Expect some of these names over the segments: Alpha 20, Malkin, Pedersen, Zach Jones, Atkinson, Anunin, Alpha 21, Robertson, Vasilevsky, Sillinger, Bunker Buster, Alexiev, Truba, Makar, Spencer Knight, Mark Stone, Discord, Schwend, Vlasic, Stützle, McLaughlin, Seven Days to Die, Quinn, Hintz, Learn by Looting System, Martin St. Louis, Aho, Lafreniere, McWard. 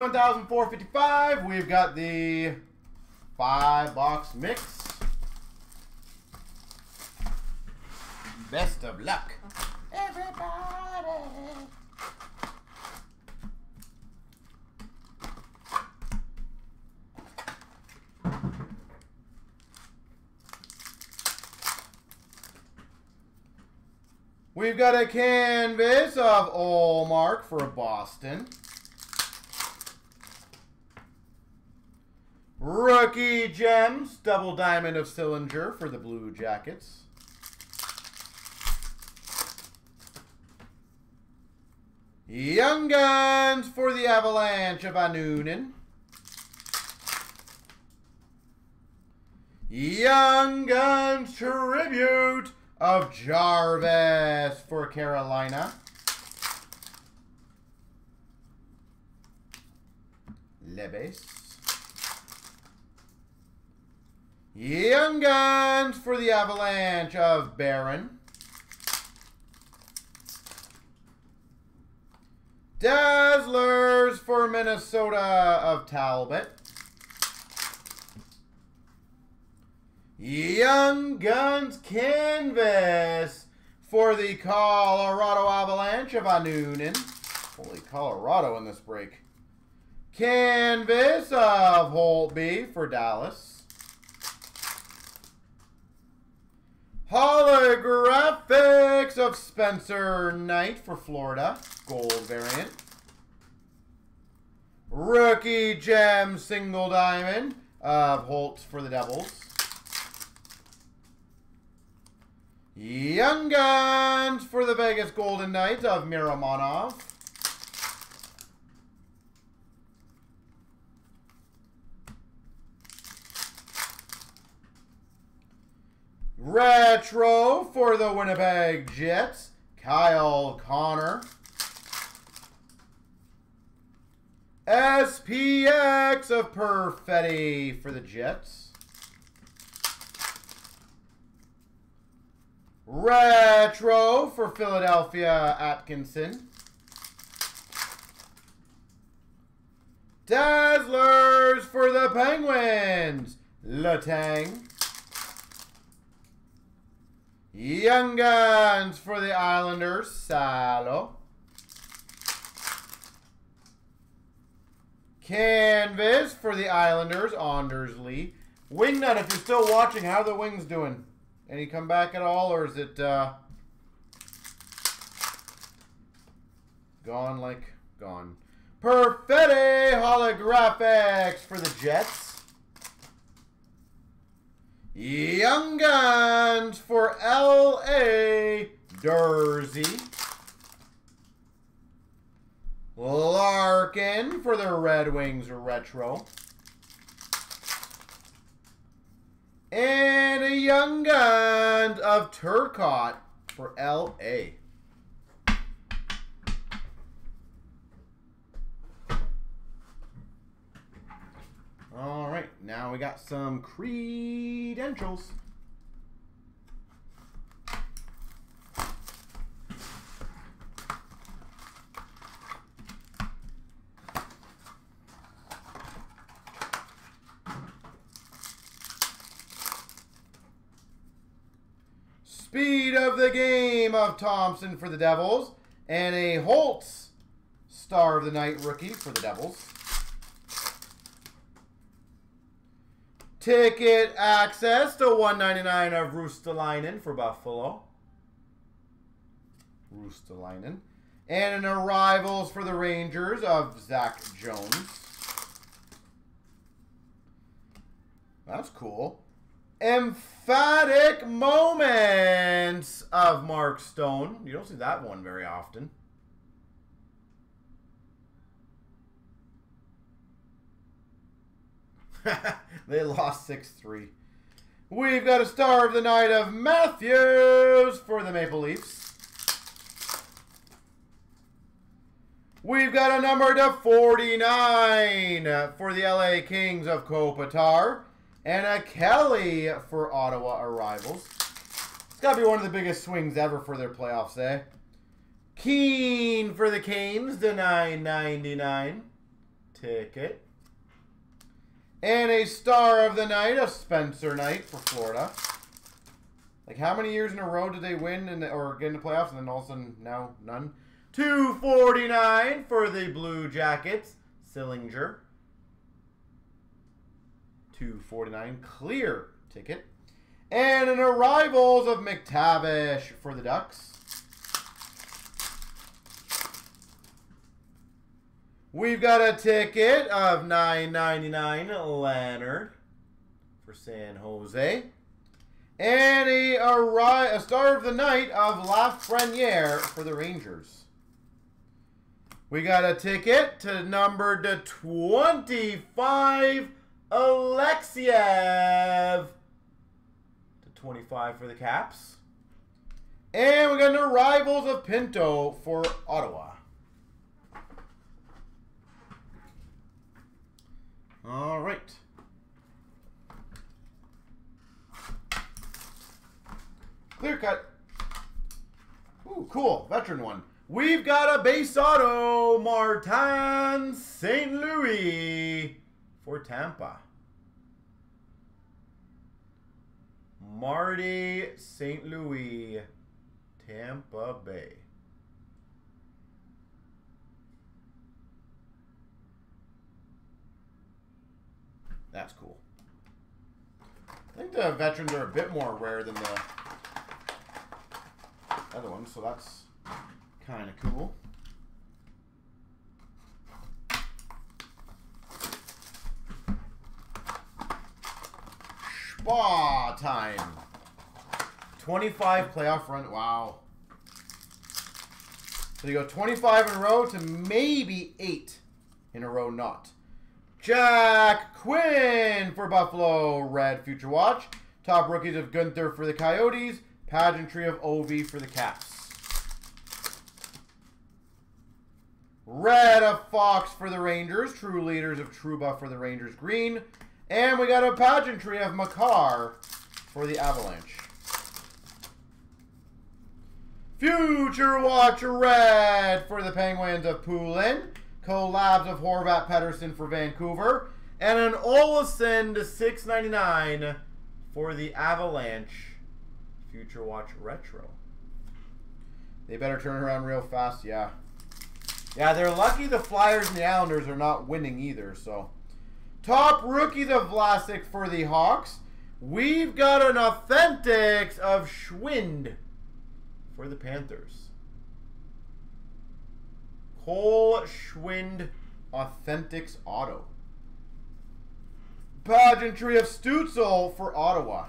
1,455. We've got the 5-box mix. Best of luck, everybody. We've got a canvas of Ullmark for Boston. Rookie Gems, double diamond of Sillinger for the Blue Jackets. Young Guns for the Avalanche of Anunin. Young Guns Tribute of Jarvis for Carolina. Lebes. Young Guns for the Avalanche of Baron. Dazzlers for Minnesota of Talbot. Young Guns Canvas for the Colorado Avalanche of Anunin. Holy Colorado in this break. Canvas of Holtby for Dallas. Holographics of Spencer Knight for Florida. Gold variant. Rookie Gem Single Diamond of Holtz for the Devils. Young Guns for the Vegas Golden Knights of Miramonov. Retro for the Winnipeg Jets, Kyle Connor. SPX of Perfetti for the Jets. Retro for Philadelphia, Atkinson. Dazzlers for the Penguins, Letang. Young Guns for the Islanders, Salo. Canvas for the Islanders, Anders Lee. Wingnut, if you're still watching, how are the Wings doing? Any come back at all, or is it gone like gone? Perfetti Holographics for the Jets. Young Guns for L.A. Dersey. Larkin for the Red Wings Retro. And a Young Guns of Turcotte for LA. All right, now we got some credentials. Speed of the Game of Thompson for the Devils, and a Holtz Star of the Night rookie for the Devils. Ticket Access to 199 of Ristolainen for Buffalo. Ristolainen. And an Arrivals for the Rangers of Zach Jones. That's cool. Emphatic Moments of Mark Stone. You don't see that one very often. They lost 6-3. We've got a Star of the Night of Matthews for the Maple Leafs. We've got a number to 49 for the LA Kings of Kopitar. And a Kelly for Ottawa Arrivals. It's got to be one of the biggest swings ever for their playoffs, eh? Keen for the Canes to 9.99 ticket. And a star of the night of Spencer Knight for Florida. Like, how many years in a row did they win and or get into playoffs and then all of a sudden now none? 249 for the Blue Jackets. Sillinger. 249 clear ticket. And an arrivals of Mctavish for the Ducks. We've got a ticket of $9.99 Leonard for San Jose. And a star of the night of Lafreniere for the Rangers. We got a ticket to number to 25, Alexiev. To 25 for the Caps. And we got an arrivals of Pinto for Ottawa. All right. Clear cut. Ooh, cool. Veteran one. We've got a base auto, Martin St. Louis for Tampa. Marty St. Louis, Tampa Bay. That's cool. I think the veterans are a bit more rare than the other one, so that's kind of cool. Spa time. 25 playoff run. Wow. So you go 25 in a row to maybe 8 in a row not. Jack Quinn for Buffalo. Red Future Watch. Top rookies of Gunther for the Coyotes. Pageantry of Ovi for the Caps. Red of Fox for the Rangers. True Leaders of Truba for the Rangers. Green. And we got a pageantry of Makar for the Avalanche. Future Watch Red for the Penguins of Poulin. Collabs of Horvat Pedersen for Vancouver. And an Olsson to $6.99 for the Avalanche. Future Watch Retro. They better turn around real fast, yeah. Yeah, they're lucky the Flyers and the Islanders are not winning either, so. Top rookies of Vlasic for the Hawks. We've got an Authentics of Schwend for the Panthers. Cole Schwend Authentics Auto. Pageantry of Stützle for Ottawa.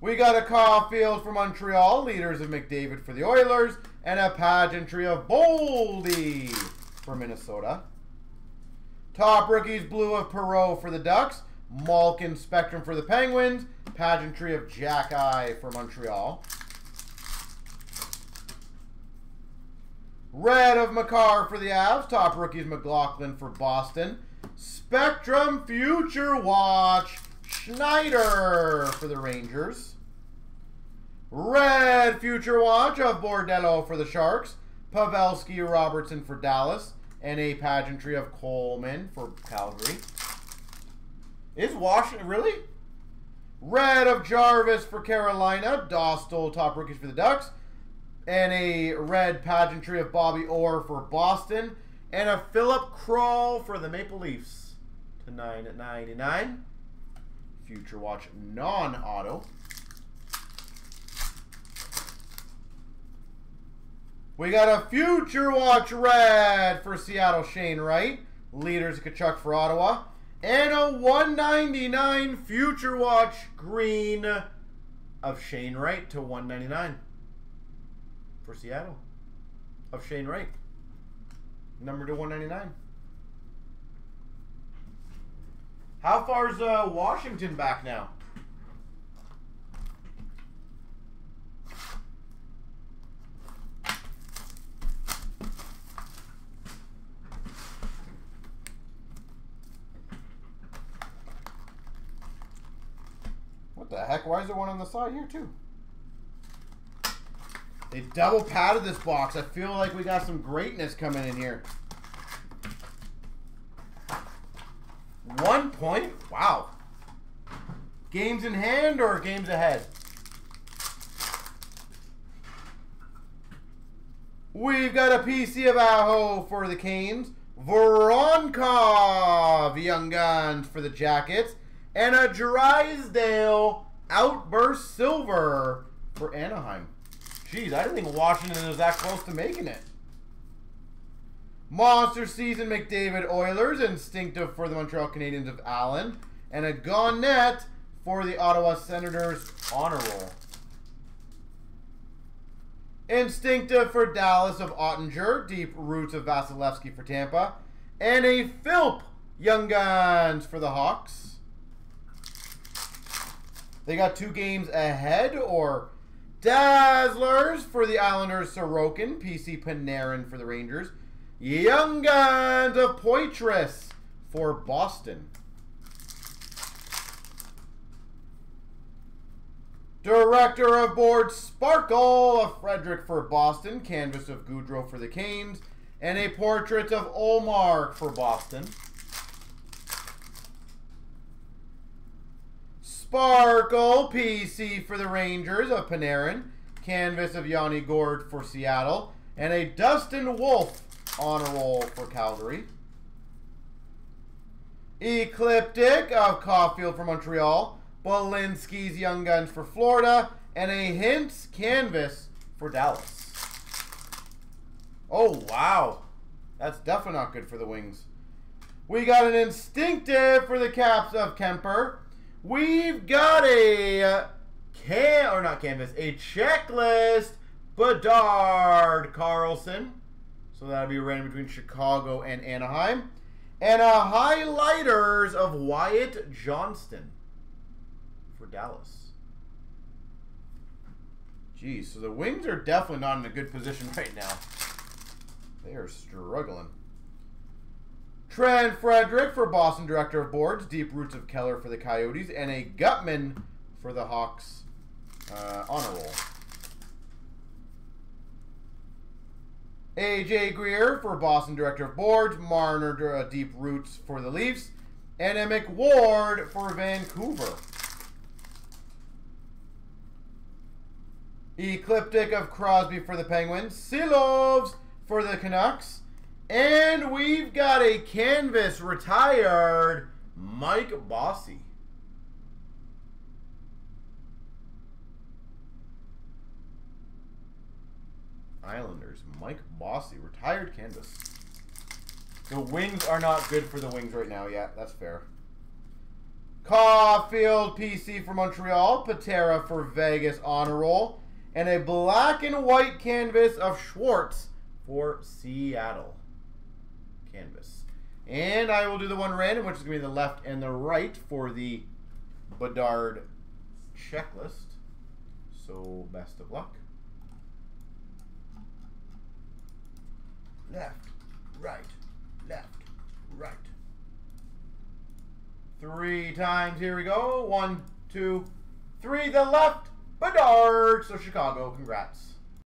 We got a Caulfield for Montreal, Leaders of McDavid for the Oilers, and a pageantry of Boldy for Minnesota. Top rookies, Blue of Perreault for the Ducks, Malkin Spectrum for the Penguins, pageantry of Jack Eye for Montreal. Red of Makar for the Avs, top rookies, McLaughlin for Boston, Spectrum Future Watch. Schneider for the Rangers. Red Future Watch of Bordello for the Sharks. Pavelski Robertson for Dallas. And a pageantry of Coleman for Calgary. Is Washington really? Red of Jarvis for Carolina. Dostal top rookies for the Ducks. And a red pageantry of Bobby Orr for Boston. And a Philip Kroll for the Maple Leafs to $9.99. Future Watch non-auto. We got a Future Watch red for Seattle, Shane Wright. Leaders Kachuk for Ottawa. And a 199 Future Watch green of Shane Wright to 199 for Seattle. Of Shane Wright. Number to 199. How far is Washington back now? What the heck? Why is there one on the side here too? They They double padded this box. I feel like we got some greatness coming in here. 1 point? Wow. Games in hand or games ahead? We've got a PC of Aho for the Canes, Voronkov Young Guns for the Jackets, and a Drysdale Outburst Silver for Anaheim. Jeez, I didn't think Washington was that close to making it. Monster Season McDavid Oilers, Instinctive for the Montreal Canadiens of Allen, and a Gauntlet for the Ottawa Senators Honor Roll. Instinctive for Dallas of Ottinger, Deep Roots of Vasilevsky for Tampa, and a Philp Young Guns for the Hawks. They got two games ahead, or Dazzlers for the Islanders, Sorokin, PC Panarin for the Rangers, Young Guns of Poitras for Boston. Director of Board Sparkle of Frederick for Boston, Canvas of Goudreau for the Canes, and a Portrait of Olmark for Boston. Sparkle PC for the Rangers of Panarin, Canvas of Yanni Gourde for Seattle, and a Dustin Wolf Honor Roll for Calgary. Ecliptic of Caulfield for Montreal, Walensky's Young Guns for Florida, and a Hintz Canvas for Dallas. Oh, wow. That's definitely not good for the Wings. We got an Instinctive for the Caps of Kemper. We've got a Checklist Bedard Carlson. So that'll be random between Chicago and Anaheim. And a Highlighters of Wyatt Johnston for Dallas. Geez, so the Wings are definitely not in a good position right now. They are struggling. Trent Frederick for Boston, Director of Boards, Deep Roots of Keller for the Coyotes, and a Gutman for the Hawks Honor Roll. AJ Greer for Boston, Director of Boards, Marner Deep Roots for the Leafs, and a McWard for Vancouver. Ecliptic of Crosby for the Penguins, Silovs for the Canucks, and we've got a Canvas Retired Mike Bossy. Islanders, Mike Bossy, Retired Canvas. The Wings are not good for the Wings right now. Yeah, that's fair. Caulfield PC for Montreal, Patera for Vegas Honor Roll, and a black and white canvas of Schwartz for Seattle Canvas. And I will do the one random, which is going to be the left and the right for the Bedard checklist. So best of luck. Left, right, left, right. 3 times. Here we go. 1, 2, 3. The left. Bedard. So Chicago, congrats.